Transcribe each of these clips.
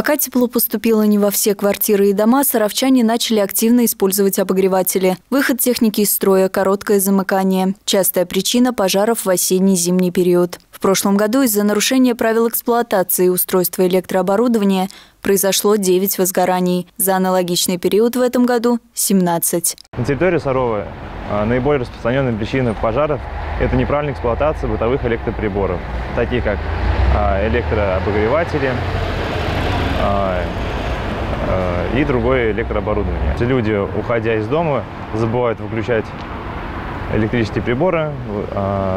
Пока тепло поступило не во все квартиры и дома, саровчане начали активно использовать обогреватели. Выход техники из строя, короткое замыкание – частая причина пожаров в осенне-зимний период. В прошлом году из-за нарушения правил эксплуатации устройства электрооборудования произошло 9 возгораний. За аналогичный период в этом году – 17. На территории Сарова наиболее распространенные причины пожаров – это неправильная эксплуатация бытовых электроприборов, такие как электрообогреватели и другое электрооборудование. Люди, уходя из дома, забывают выключать электрические приборы,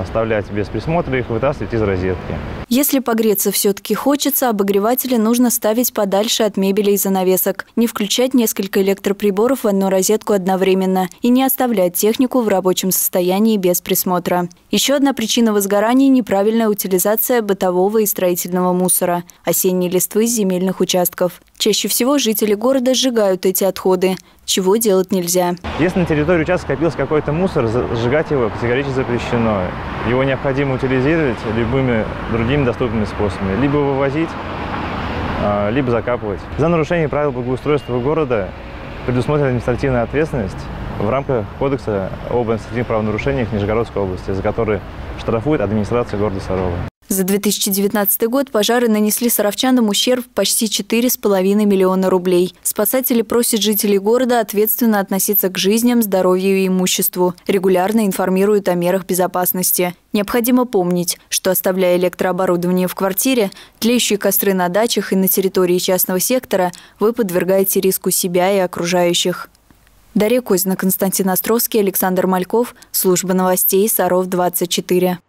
оставлять без присмотра, их вытаскивать из розетки. Если погреться все-таки хочется, обогреватели нужно ставить подальше от мебели и занавесок, не включать несколько электроприборов в одну розетку одновременно и не оставлять технику в рабочем состоянии без присмотра. Еще одна причина возгораний – неправильная утилизация бытового и строительного мусора, осенней листвы с земельных участков. Чаще всего жители города сжигают эти отходы, чего делать нельзя. Если на территории участка скопился какой-то мусор, сжигать его категорически запрещено. Его необходимо утилизировать любыми другими доступными способами. Либо вывозить, либо закапывать. За нарушение правил благоустройства города предусмотрена административная ответственность в рамках Кодекса об административных правонарушениях Нижегородской области, за которые штрафует администрация города Сарова. За 2019 год пожары нанесли саровчанам ущерб почти 4,5 миллиона рублей. Спасатели просят жителей города ответственно относиться к жизням, здоровью и имуществу. Регулярно информируют о мерах безопасности. Необходимо помнить, что, оставляя электрооборудование в квартире, тлеющие костры на дачах и на территории частного сектора, вы подвергаете риску себя и окружающих. Дарья Козина, Константин Островский, Александр Мальков. Служба новостей «Саров 24».